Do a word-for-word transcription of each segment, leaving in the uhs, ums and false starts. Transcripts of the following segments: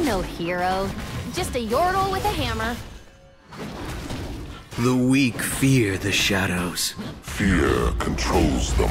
I'm no hero, just a yordle with a hammer. The weak fear the shadows. Fear controls them.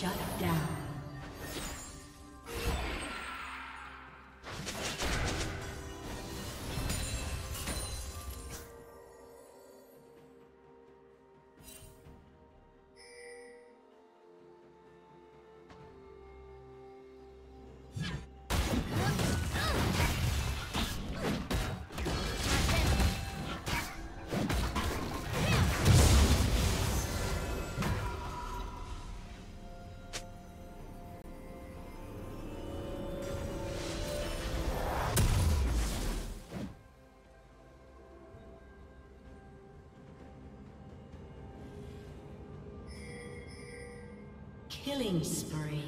Shut down. Killing spree.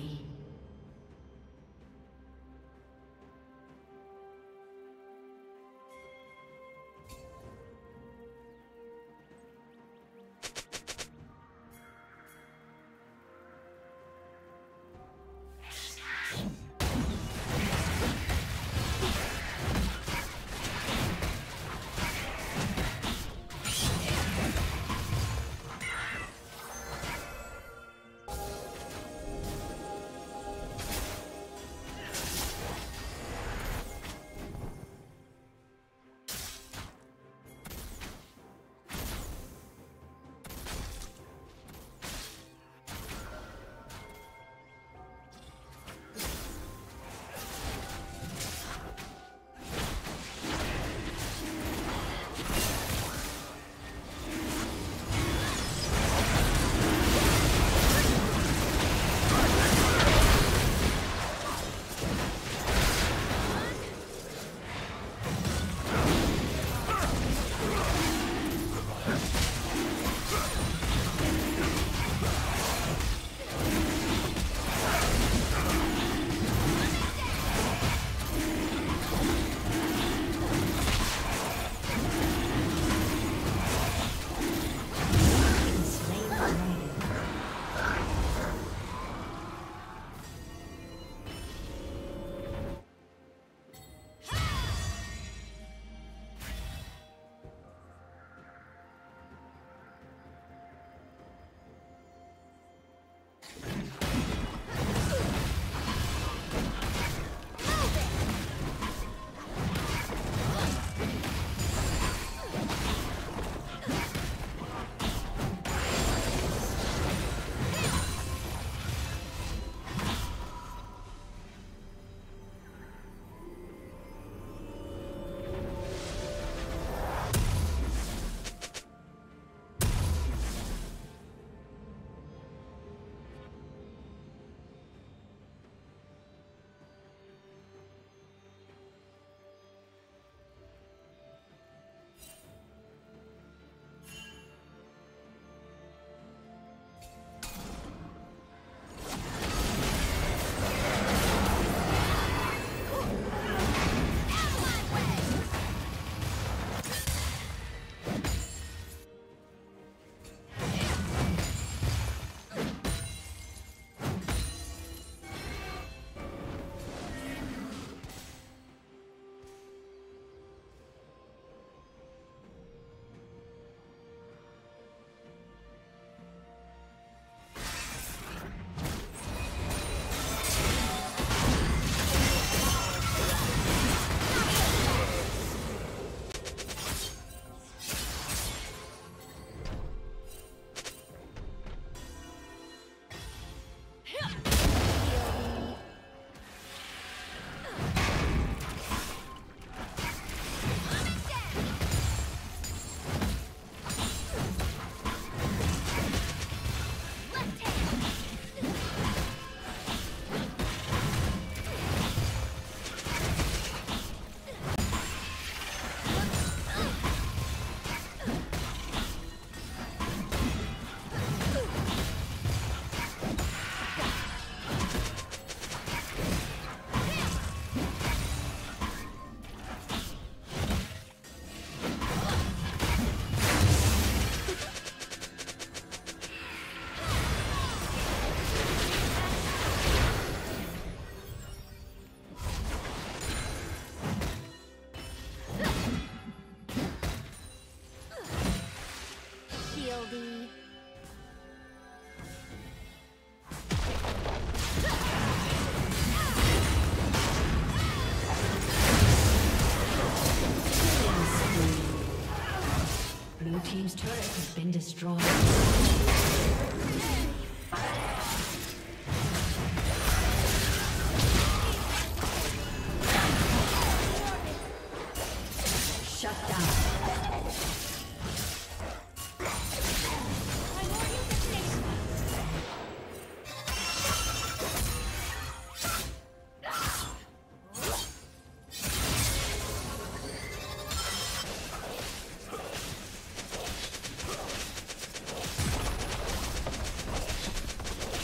team's turret has been destroyed.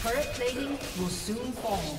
Turret plating will soon fall.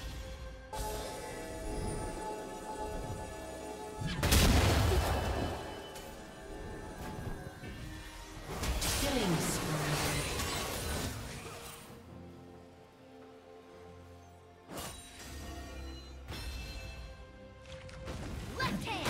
Killing spree. Left hand.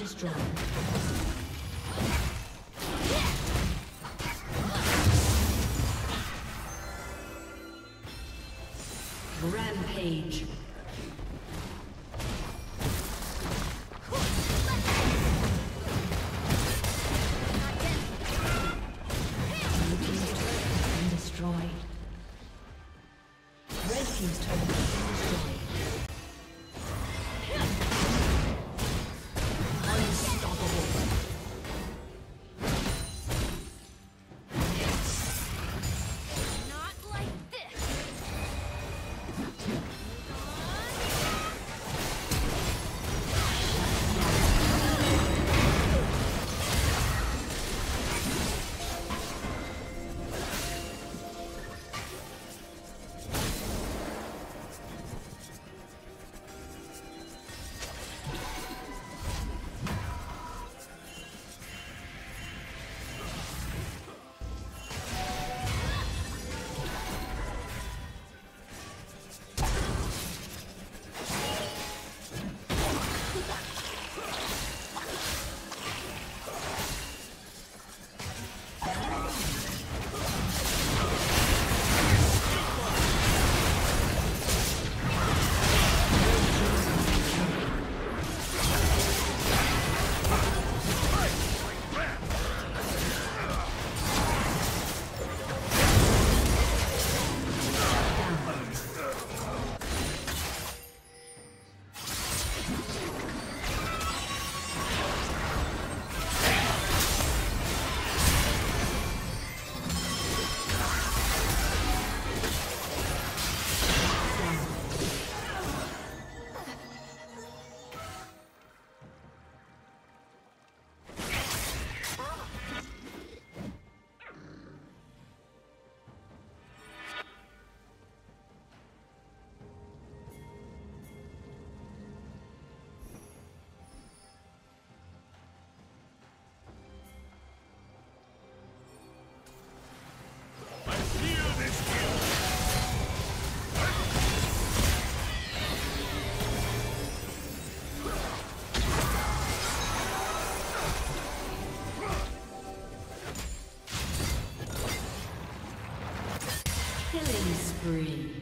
Strong. Rampage. spree.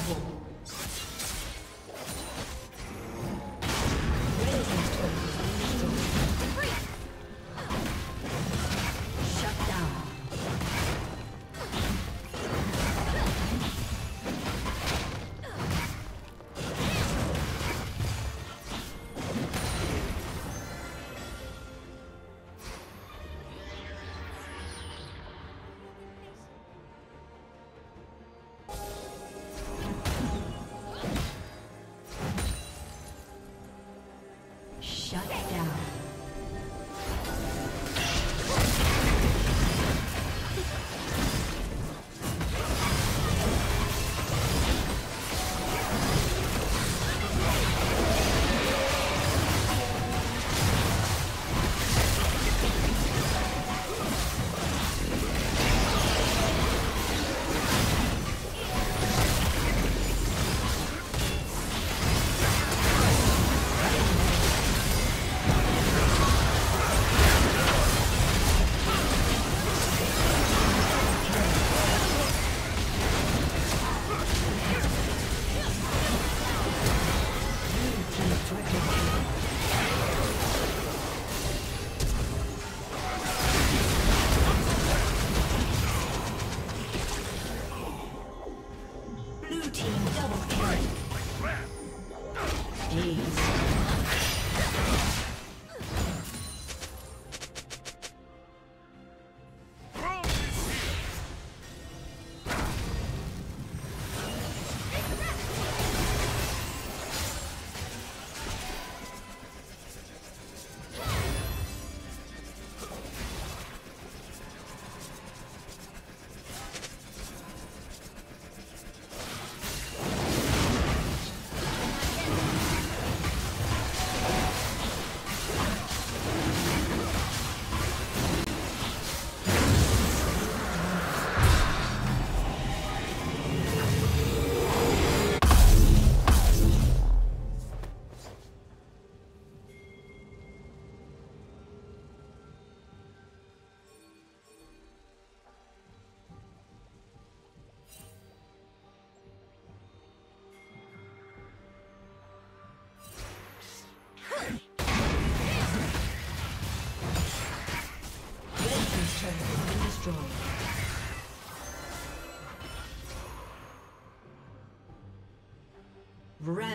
unstoppable.